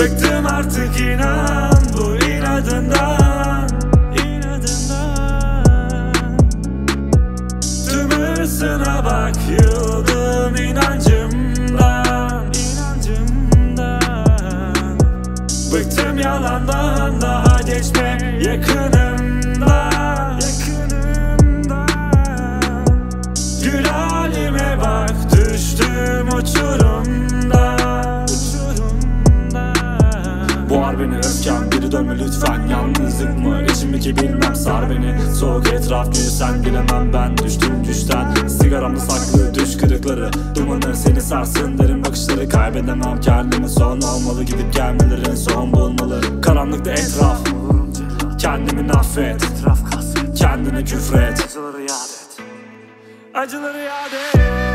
Bıktım artık inan bu inadından, inadından. Tüm hırsına bak, yıldım inancımdan, inancımdan. Bıktım yalandan, daha geçme yakınımdan, yakınımdan. Gül halime bak, düştüm uçurumdan. Boğar beni öfken, biri dönme lütfen. Yalnızlık mı içimdeki bilmem, sar beni. Soğuk etraf gülsen, bilemem ben düştüm güçten. Sigaramda saklı düş kırıkları, dumanı seni sarsın, derin bakışları. Kaybedemem kendimi, son olmalı gidip gelmelerin son bulmaları. Karanlıkta etraf, kendimi affet, kendini küfret, acıları yad et.